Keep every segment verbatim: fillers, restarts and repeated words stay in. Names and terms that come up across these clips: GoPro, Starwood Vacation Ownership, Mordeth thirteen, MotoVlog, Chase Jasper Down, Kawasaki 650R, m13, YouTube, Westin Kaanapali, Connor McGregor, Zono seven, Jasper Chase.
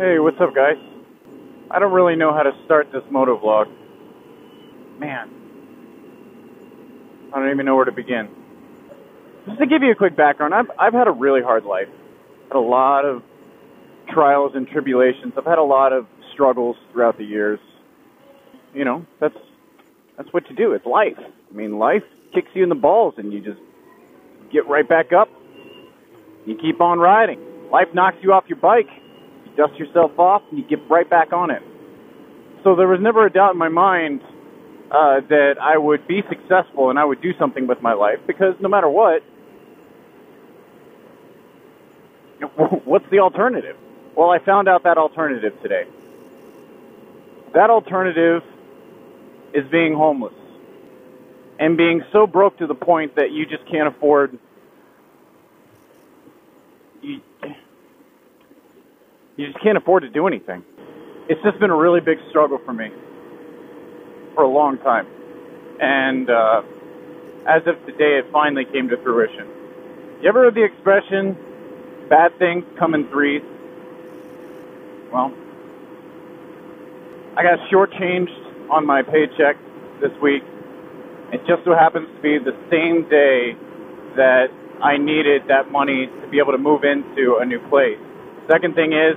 Hey, what's up, guys? I don't really know how to start this motovlog. Man, I don't even know where to begin. Just to give you a quick background, I've, I've had a really hard life. Had a lot of trials and tribulations. I've had a lot of struggles throughout the years. You know, that's that's what you do. It's life. I mean, life kicks you in the balls and you just get right back up. You keep on riding. Life knocks you off your bike. Dust yourself off, and you get right back on it. So there was never a doubt in my mind uh, that I would be successful and I would do something with my life, because no matter what, what's the alternative? Well, I found out that alternative today. That alternative is being homeless and being so broke to the point that you just can't afford... You, You just can't afford to do anything. It's just been a really big struggle for me for a long time. And uh, as of today, it finally came to fruition. You ever heard the expression, bad things come in threes? Well, I got shortchanged on my paycheck this week. It just so happens to be the same day that I needed that money to be able to move into a new place. Second thing is,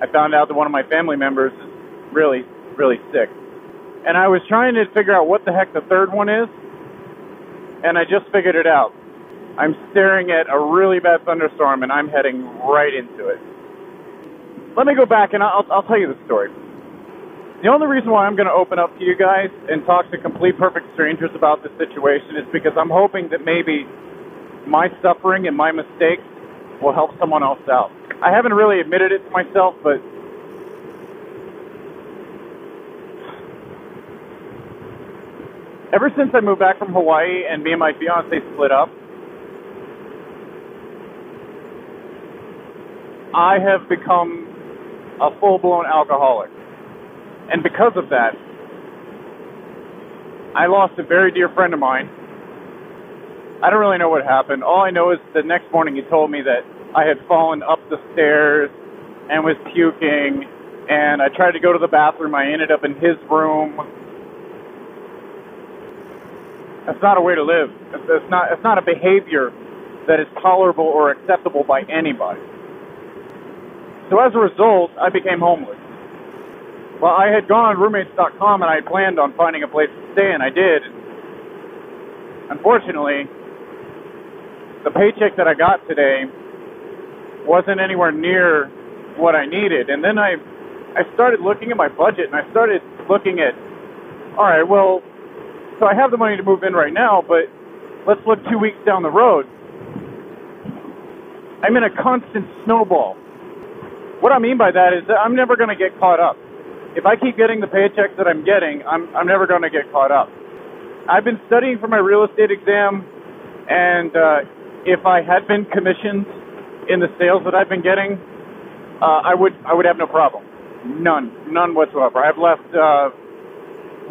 I found out that one of my family members is really, really sick. And I was trying to figure out what the heck the third one is, and I just figured it out. I'm staring at a really bad thunderstorm, and I'm heading right into it. Let me go back, and I'll, I'll tell you the story. The only reason why I'm going to open up to you guys and talk to complete perfect strangers about this situation is because I'm hoping that maybe my suffering and my mistakes will help someone else out. I haven't really admitted it to myself, but ever since I moved back from Hawaii and me and my fiance split up, I have become a full-blown alcoholic. And because of that, I lost a very dear friend of mine. I don't really know what happened. All I know is the next morning he told me that I had fallen up the stairs and was puking, and I tried to go to the bathroom. I ended up in his room. That's not a way to live. It's not, it's not a behavior that is tolerable or acceptable by anybody. So as a result, I became homeless. Well, I had gone on roommates dot com, and I planned on finding a place to stay, and I did. Unfortunately, the paycheck that I got today wasn't anywhere near what I needed. And then I I started looking at my budget, and I started looking at, all right, well, so I have the money to move in right now, but let's look two weeks down the road. I'm in a constant snowball. What I mean by that is that I'm never going to get caught up. If I keep getting the paychecks that I'm getting, I'm, I'm never going to get caught up. I've been studying for my real estate exam, and uh, if I had been commissioned in the sales that I've been getting, uh, I would I would have no problem. None. None whatsoever. I've left, uh,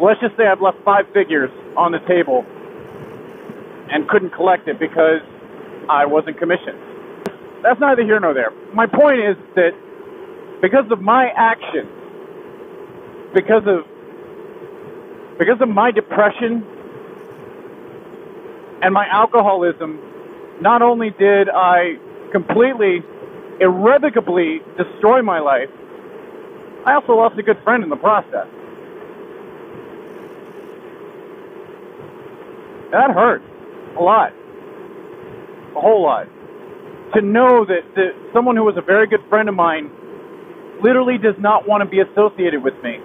let's just say I've left five figures on the table and couldn't collect it because I wasn't commissioned. That's neither here nor there. My point is that because of my actions, because of, because of my depression and my alcoholism, not only did I completely, irrevocably destroy my life, I also lost a good friend in the process. That hurts a lot, a whole lot, to know that, that someone who was a very good friend of mine literally does not want to be associated with me.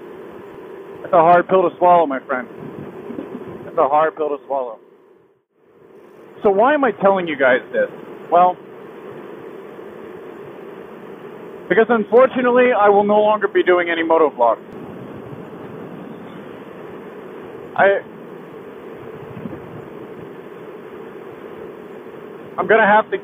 That's a hard pill to swallow, my friend. That's a hard pill to swallow. So why am I telling you guys this? Well, because unfortunately, I will no longer be doing any motovlogs. I, I'm going to have to...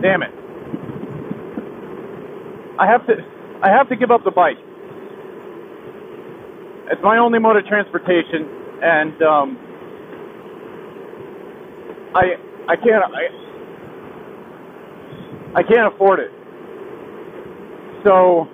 Damn it. I have to, I have to give up the bike. It's my only mode of transportation, and um, I I can't I I can't afford it. So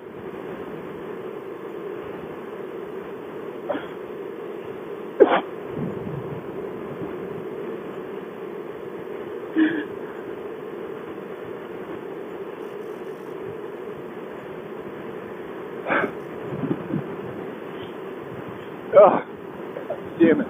ugh, damn it.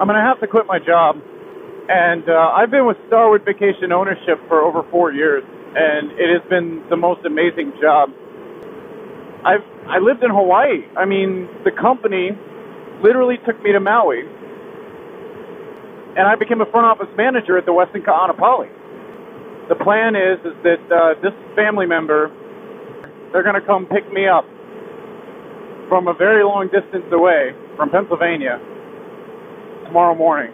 I'm going to have to quit my job, and uh, I've been with Starwood Vacation Ownership for over four years, and it has been the most amazing job. I've I lived in Hawaii. I mean, the company literally took me to Maui, and I became a front office manager at the Westin Kaanapali. The plan is is that uh, this family member, they're going to come pick me up from a very long distance away from Pennsylvania tomorrow morning.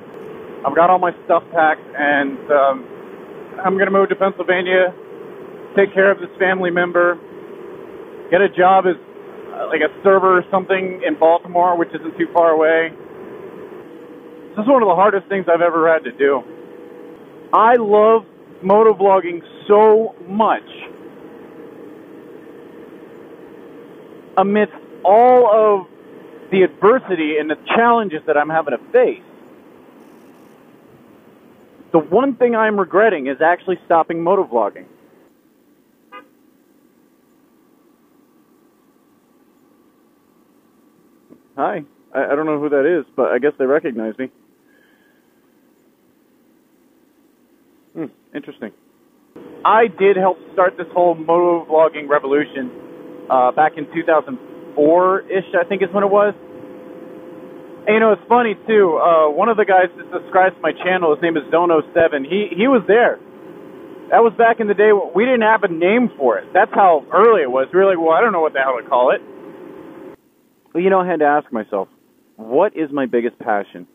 I've got all my stuff packed, and um, I'm going to move to Pennsylvania, take care of this family member, get a job as like a server or something in Baltimore, which isn't too far away. This is one of the hardest things I've ever had to do. I love motovlogging so much. Amidst all of the adversity and the challenges that I'm having to face, the one thing I'm regretting is actually stopping motovlogging. Hi. I, I don't know who that is, but I guess they recognize me. Hmm, interesting. I did help start this whole motovlogging revolution uh, back in two thousand four-ish, I think is when it was. And, you know, it's funny, too. Uh, one of the guys that subscribes to my channel, his name is Zono seven. He, he was there. That was back in the day. We didn't have a name for it. That's how early it was. We were like, well, I don't know what the hell to call it. You know, I had to ask myself, what is my biggest passion?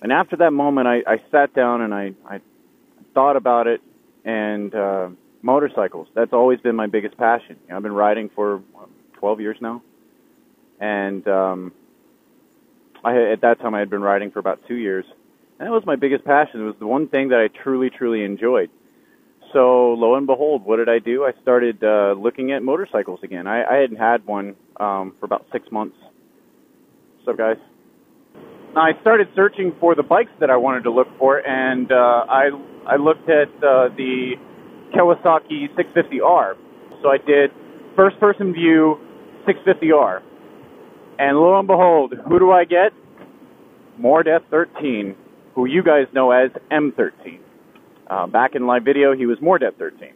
And after that moment, I, I sat down and I, I thought about it, and uh, motorcycles, that's always been my biggest passion. You know, I've been riding for twelve years now, and um, I had, at that time I had been riding for about two years, and that was my biggest passion. It was the one thing that I truly, truly enjoyed. So, lo and behold, what did I do? I started uh, looking at motorcycles again. I, I hadn't had one um, for about six months. So, guys, I started searching for the bikes that I wanted to look for, and uh, I I looked at uh, the Kawasaki six fifty R. So I did first-person view six fifty R. And lo and behold, who do I get? Mordeth thirteen, who you guys know as M thirteen. Uh, back in live video, he was Mordeth thirteen.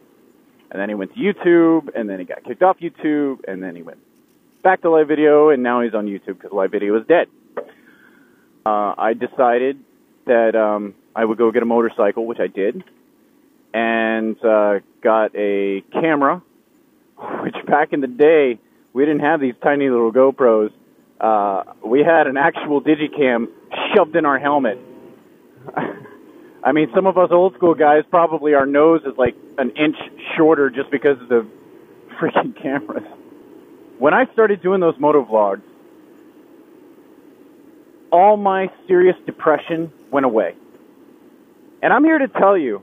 And then he went to YouTube, and then he got kicked off YouTube, and then he went back to live video, and now he's on YouTube because live video is dead. Uh, I decided that um, I would go get a motorcycle, which I did, and uh, got a camera, which back in the day, we didn't have these tiny little GoPros. Uh, we had an actual digicam shoved in our helmet. I mean, some of us old school guys, probably our nose is like an inch shorter just because of the freaking cameras. When I started doing those motovlogs, all my serious depression went away. And I'm here to tell you,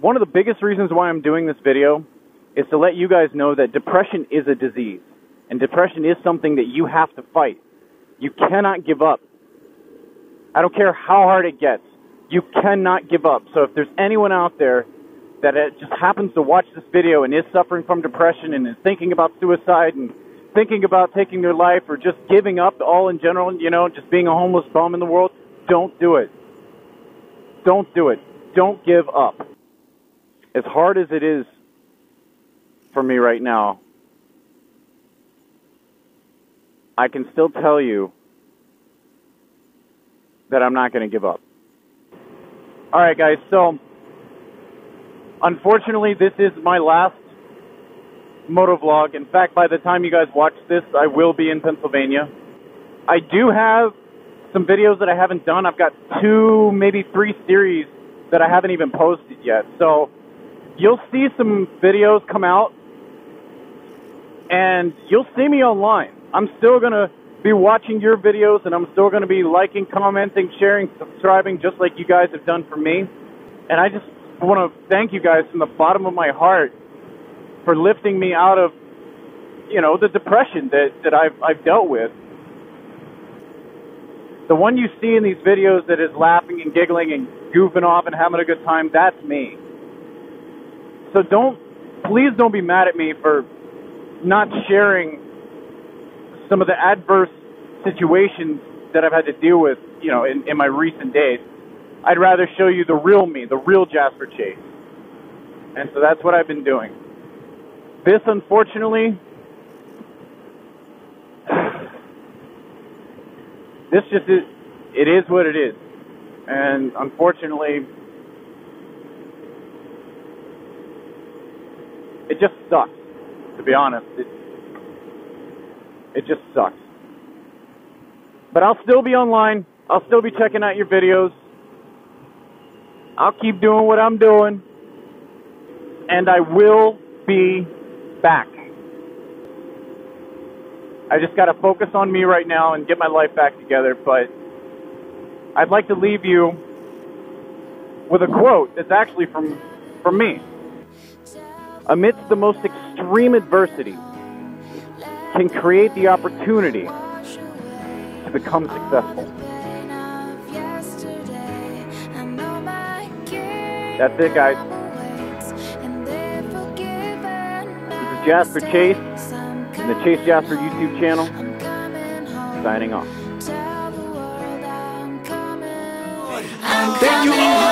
one of the biggest reasons why I'm doing this video is to let you guys know that depression is a disease. And depression is something that you have to fight. You cannot give up. I don't care how hard it gets. You cannot give up. So if there's anyone out there that just happens to watch this video and is suffering from depression and is thinking about suicide and thinking about taking their life or just giving up all in general, you know, just being a homeless bum in the world, don't do it. Don't do it. Don't give up. As hard as it is for me right now, I can still tell you that I'm not going to give up. All right, guys, so unfortunately, this is my last motovlog. In fact, by the time you guys watch this, I will be in Pennsylvania. I do have some videos that I haven't done. I've got two, maybe three series that I haven't even posted yet. So you'll see some videos come out, and you'll see me online. I'm still going to be watching your videos, and I'm still going to be liking, commenting, sharing, subscribing, just like you guys have done for me. And I just want to thank you guys from the bottom of my heart for lifting me out of, you know, the depression that, that I've, I've dealt with. The one you see in these videos that is laughing and giggling and goofing off and having a good time, that's me. So don't, please don't be mad at me for not sharing some of the adverse situations that I've had to deal with, you know, in, in my recent days. I'd rather show you the real me, the real Jasper Chase. And so that's what I've been doing. This, unfortunately, this just is, it is what it is. And unfortunately, it just sucks, to be honest. It, it just sucks. But I'll still be online. I'll still be checking out your videos. I'll keep doing what I'm doing. And I will be back. I just got to focus on me right now and get my life back together. But I'd like to leave you with a quote that's actually from, from me. Amidst the most extreme adversity can create the opportunity to become successful. That's it, guys. This is Jasper Chase and the Chase Jasper YouTube channel, signing off. Thank you all.